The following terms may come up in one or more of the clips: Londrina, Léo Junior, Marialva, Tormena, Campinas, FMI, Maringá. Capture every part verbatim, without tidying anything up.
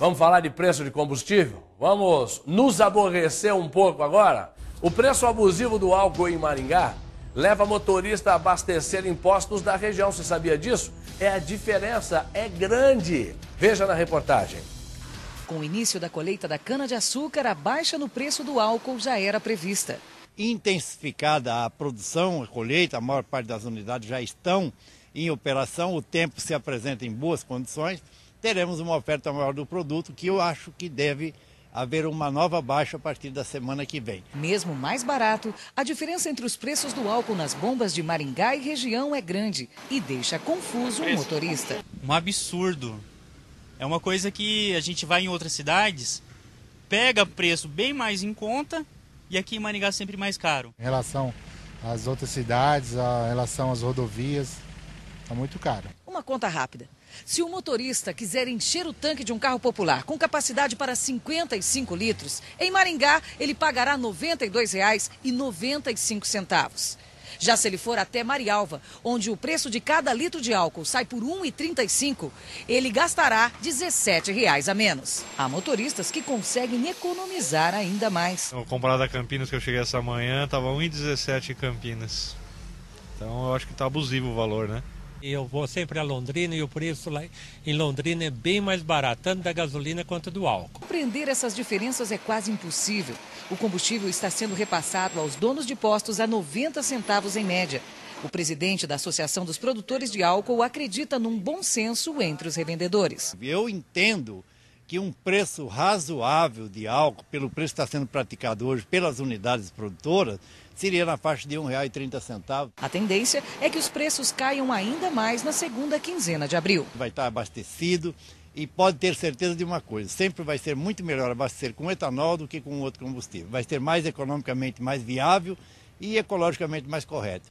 Vamos falar de preço de combustível? Vamos nos aborrecer um pouco agora? O preço abusivo do álcool em Maringá leva motorista a abastecer em postos da região. Você sabia disso? É, a diferença é grande. Veja na reportagem. Com o início da colheita da cana-de-açúcar, a baixa no preço do álcool já era prevista. Intensificada a produção, a colheita, a maior parte das unidades já estão em operação, o tempo se apresenta em boas condições, teremos uma oferta maior do produto, que eu acho que deve haver uma nova baixa a partir da semana que vem. Mesmo mais barato, a diferença entre os preços do álcool nas bombas de Maringá e região é grande e deixa confuso o motorista. Um absurdo. É uma coisa que a gente vai em outras cidades, pega preço bem mais em conta e aqui em Maringá é sempre mais caro. Em relação às outras cidades, em relação às rodovias, está muito caro. Uma conta rápida. Se o motorista quiser encher o tanque de um carro popular com capacidade para cinquenta e cinco litros, em Maringá ele pagará noventa e dois reais e noventa e cinco centavos. Já se ele for até Marialva, onde o preço de cada litro de álcool sai por um real e trinta e cinco centavos, ele gastará dezessete reais a menos. Há motoristas que conseguem economizar ainda mais. Comparado a Campinas, que eu cheguei essa manhã, estava um real e dezessete centavos em Campinas. Então eu acho que está abusivo o valor, né? Eu vou sempre a Londrina e o preço lá em Londrina é bem mais barato, tanto da gasolina quanto do álcool. Compreender essas diferenças é quase impossível. O combustível está sendo repassado aos donos de postos a noventa centavos em média. O presidente da Associação dos Produtores de Álcool acredita num bom senso entre os revendedores. Eu entendo que um preço razoável de álcool, pelo preço que está sendo praticado hoje pelas unidades produtoras, seria na faixa de um real e trinta centavos. A tendência é que os preços caiam ainda mais na segunda quinzena de abril. Vai estar abastecido e pode ter certeza de uma coisa, sempre vai ser muito melhor abastecer com etanol do que com outro combustível. Vai ser mais economicamente mais viável e ecologicamente mais correto.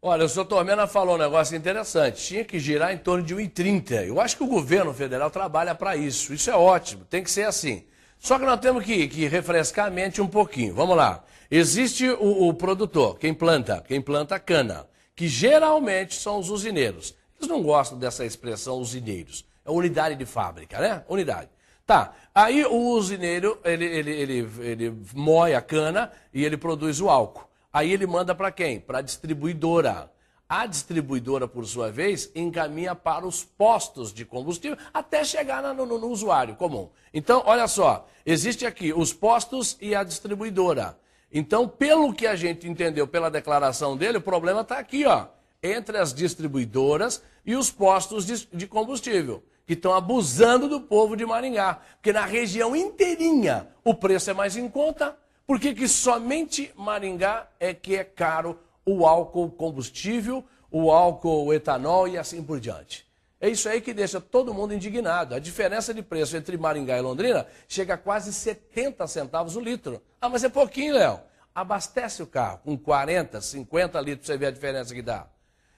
Olha, o senhor Tormena falou um negócio interessante, tinha que girar em torno de um real e trinta centavos. Eu acho que o governo federal trabalha para isso, isso é ótimo, tem que ser assim. Só que nós temos que, que refrescar a mente um pouquinho, vamos lá. Existe o, o produtor, quem planta, quem planta cana, que geralmente são os usineiros. Eles não gostam dessa expressão usineiros, é unidade de fábrica, né? Unidade. Tá, aí o usineiro, ele, ele, ele, ele moe a cana e ele produz o álcool. Aí ele manda para quem? Para a distribuidora. A distribuidora, por sua vez, encaminha para os postos de combustível até chegar no, no, no usuário comum. Então, olha só, existe aqui os postos e a distribuidora. Então, pelo que a gente entendeu pela declaração dele, o problema está aqui, ó, entre as distribuidoras e os postos de, de combustível, que estão abusando do povo de Maringá. Porque na região inteirinha o preço é mais em conta. Por que que somente Maringá é que é caro o álcool combustível, o álcool etanol e assim por diante? É isso aí que deixa todo mundo indignado. A diferença de preço entre Maringá e Londrina chega a quase setenta centavos o litro. Ah, mas é pouquinho, Léo. Abastece o carro com quarenta, cinquenta litros, você vê a diferença que dá.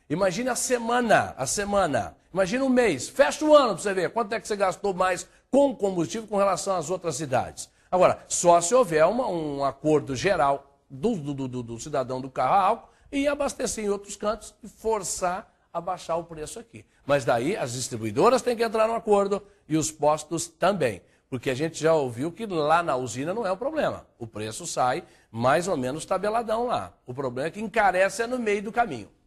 Imagina a semana, a semana. Imagina um mês. Fecha o ano para você ver quanto é que você gastou mais com combustível com relação às outras cidades. Agora, só se houver uma, um acordo geral do, do, do, do cidadão do carro a álcool e abastecer em outros cantos e forçar a baixar o preço aqui. Mas daí as distribuidoras têm que entrar no acordo e os postos também. Porque a gente já ouviu que lá na usina não é o problema. O preço sai mais ou menos tabeladão lá. O problema é que encarece no meio do caminho.